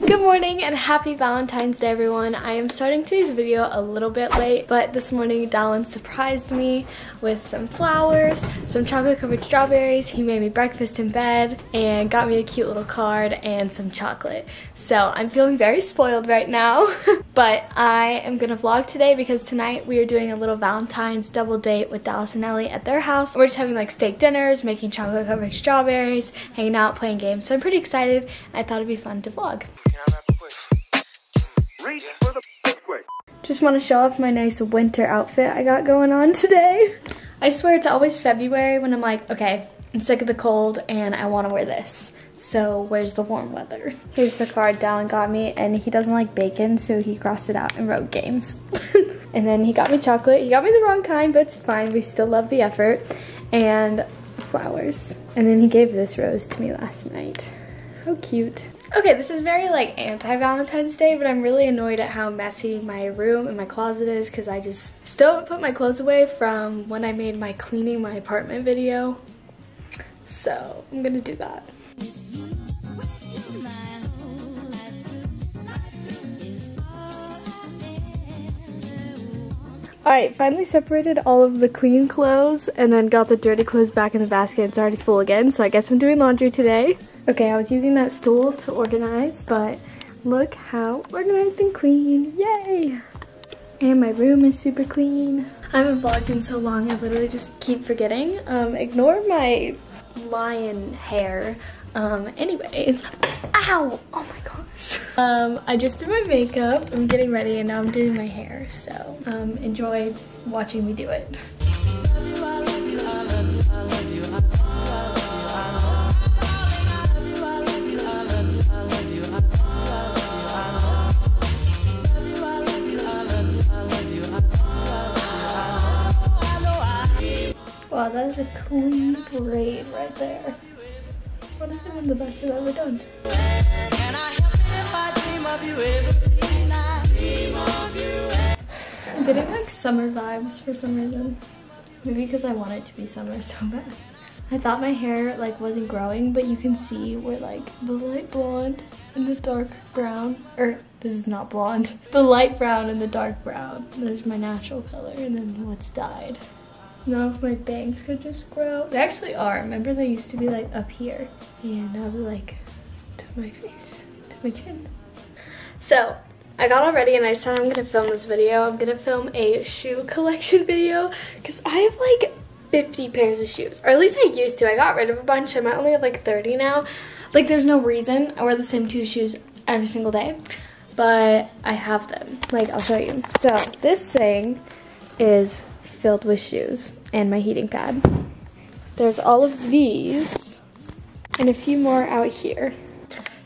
Good morning and happy Valentine's Day, everyone. I am starting today's video a little bit late, but this morning Dallin surprised me with some flowers, some chocolate covered strawberries. He made me breakfast in bed and got me a cute little card and some chocolate. So I'm feeling very spoiled right now, but I am gonna vlog today because tonight we are doing a little Valentine's double date with Dallas and Ellie at their house. We're just having like steak dinners, making chocolate covered strawberries, hanging out, playing games. So I'm pretty excited. I thought it'd be fun to vlog. Just want to show off my nice winter outfit I got going on today. I swear it's always February when I'm like, okay, I'm sick of the cold and I want to wear this. So where's the warm weather? Here's the card Dallin got me, and he doesn't like bacon, so he crossed it out and wrote games. And then he got me chocolate. He got me the wrong kind, but it's fine. We still love the effort. And flowers. And then he gave this rose to me last night. How cute. Okay, this is very like anti-Valentine's Day, but I'm really annoyed at how messy my room and my closet is because I just still haven't put my clothes away from when I made my cleaning my apartment video. So I'm gonna do that. Alright, finally separated all of the clean clothes and then got the dirty clothes back in the basket. It's already full again, so I guess I'm doing laundry today. Okay, I was using that stool to organize, but look how organized and clean. Yay! And my room is super clean. I haven't vlogged in so long, I literally just keep forgetting. Ignore my lion hair. Anyways. Ow! Oh my gosh. I just did my makeup. I'm getting ready and now I'm doing my hair. So, enjoy watching me do it. Wow, that is a clean braid right there. Honestly, one of the best I've ever done. I'm getting like summer vibes for some reason. Maybe because I want it to be summer so bad. I thought my hair like wasn't growing, but you can see where like the light blonde and the dark brown, or this is not blonde, the light brown and the dark brown. There's my natural color and then what's dyed. Now if my bangs could just grow. They actually are. Remember they used to be like up here. And now they're like to my face, to my chin. So I got all ready and I said I'm gonna film this video. I'm gonna film a shoe collection video because I have like 50 pairs of shoes. Or at least I used to. I got rid of a bunch. I might only have like 30 now. Like there's no reason. I wear the same two shoes every single day. But I have them. Like I'll show you. So this thing is filled with shoes and my heating pad. There's all of these and a few more out here.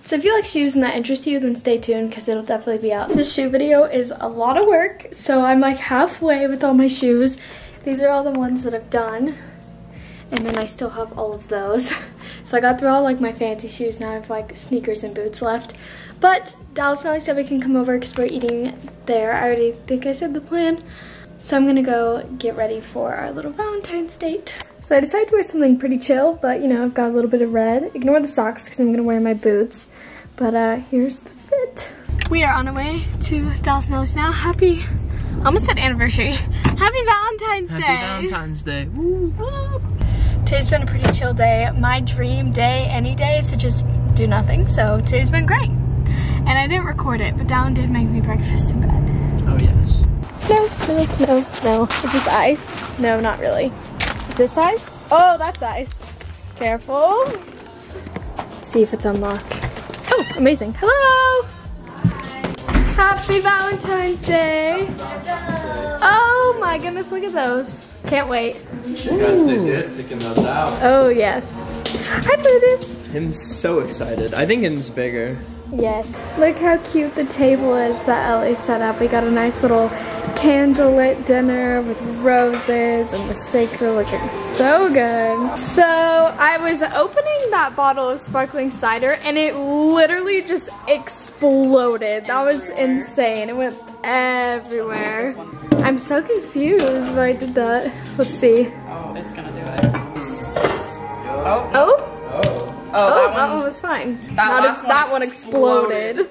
So if you like shoes and that interests you, then stay tuned because it'll definitely be out. This shoe video is a lot of work, so I'm like halfway with all my shoes. These are all the ones that I've done, and then I still have all of those. So I got through all like my fancy shoes. Now I have like sneakers and boots left. But Dallas and Ellie said we can come over because we're eating there. I already think I said the plan. So I'm gonna go get ready for our little Valentine's date. So I decided to wear something pretty chill, but you know, I've got a little bit of red. Ignore the socks because I'm gonna wear my boots. But here's the fit. We are on our way to Dallas and Ellie's now. Happy, I almost said anniversary. Happy Valentine's Day. Happy Valentine's Day. Woo. Woo. Today's been a pretty chill day. My dream day, any day, is to just do nothing. So today's been great. And I didn't record it, but Dallin did make me breakfast in bed. Oh yes. Snow, snow, snow, snow. Is this ice? No, not really. Is this ice? Oh, that's ice. Careful. Let's see if it's unlocked. Oh, amazing. Hello. Hi. Happy Valentine's Day. Hello. Oh my goodness, look at those. Can't wait. You guys did it, picking those out. Oh yes. Hi, Brutus. Him's so excited. I think him's bigger. Yes. Look how cute the table is that Ellie set up. We got a nice little candlelit dinner with roses and the steaks are looking so good. So I was opening that bottle of sparkling cider and it literally just exploded. That was insane. It went everywhere. I'm so confused why I did that. Let's see. Oh, it's gonna do it. Oh. Oh. Oh. Oh, that one was fine. That one exploded.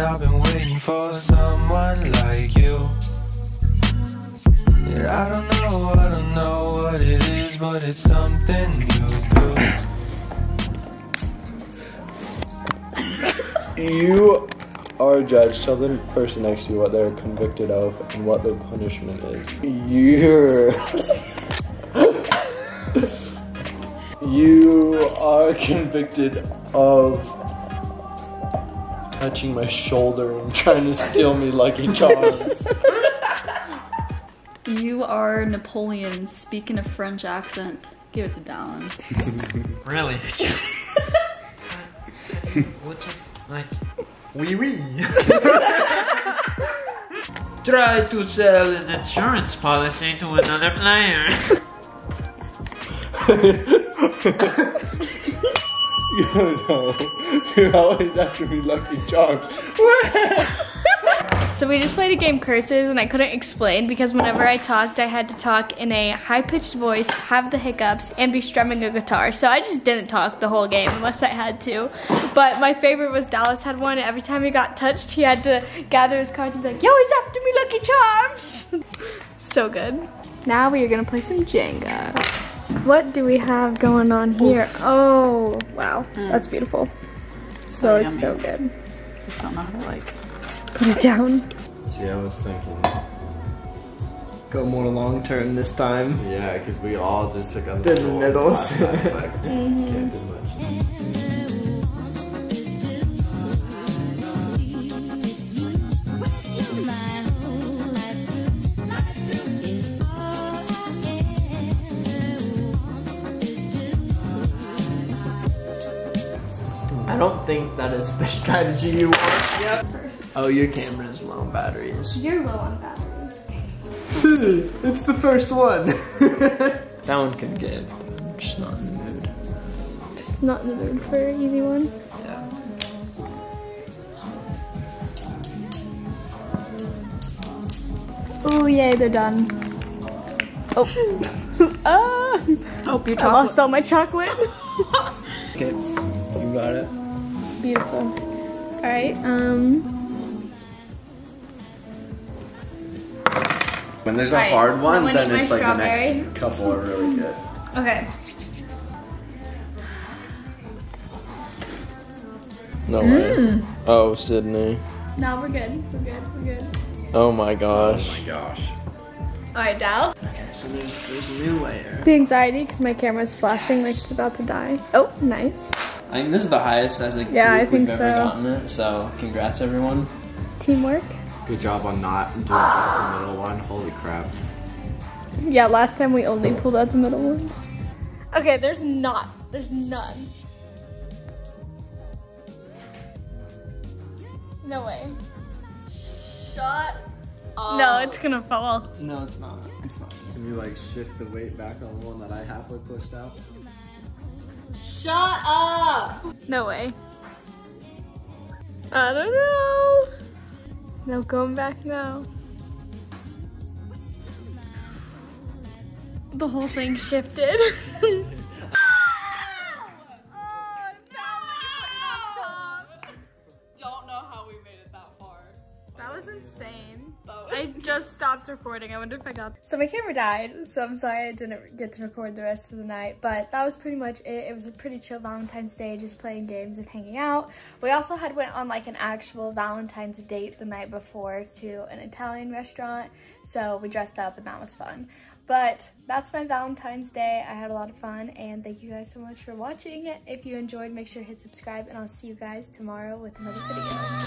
I've been waiting for someone like you. Yeah, I don't know what it is, but it's something you do. You are a judge. Tell the person next to you what they're convicted of and what their punishment is. You are convicted of touching my shoulder and trying to steal me Lucky Charms. You are Napoleon speaking a French accent. Give it to Dallin. Really? What's it like? Oui, oui. Try to sell an insurance policy to another player. You know, you're always after me Lucky Charms. So we just played a game, Curses, and I couldn't explain because whenever I talked, I had to talk in a high-pitched voice, have the hiccups, and be strumming a guitar. So I just didn't talk the whole game unless I had to. But my favorite was Dallas had one, and every time he got touched, he had to gather his cards and be like, yo, he's after me Lucky Charms. So good. Now we are gonna play some Jenga. What do we have going on here? Oh, wow. That's beautiful. So it's so good. Just don't know how to put it down. See, I was thinking. Go more long term this time. Yeah, because we all just took on the middles. Can't do much. I don't think that is the strategy you want. Yep. Oh, your camera is low on batteries. You're low on batteries. It's the first one. That one can give. I'm just not in the mood. Just not in the mood for an easy one? Yeah. Oh, yay, they're done. Oh. Oh, your chocolate. I lost all my chocolate. Okay, you got it. Beautiful. All right, when there's a hard one, then it's like strawberry. The next couple are really good. Okay. No way. Oh, Sydney. No, we're good. We're good. Oh my gosh. All right, Dal. Okay, so there's a new layer. The anxiety, because my camera's flashing like it's about to die. Oh, nice. I think this is the highest as a group we've ever gotten it, so congrats everyone. Teamwork. Good job on not doing the middle one, holy crap. Yeah, last time we only pulled out the middle ones. Okay, there's none. No way. Shut up. No, it's gonna fall. No, it's not. It's not. Can you like shift the weight back on the one that I halfway pushed out? Shut up! No way. I don't know. No going back now. The whole thing shifted. Oh, that was Don't know how we made it that far. That was insane. I just stopped recording. I wonder if I got... So my camera died, so I'm sorry I didn't get to record the rest of the night, but that was pretty much it. It was a pretty chill Valentine's Day, just playing games and hanging out. We also had went on like an actual Valentine's date the night before to an Italian restaurant, so we dressed up and that was fun. But that's my Valentine's Day. I had a lot of fun, and thank you guys so much for watching. If you enjoyed, make sure to hit subscribe, and I'll see you guys tomorrow with another video.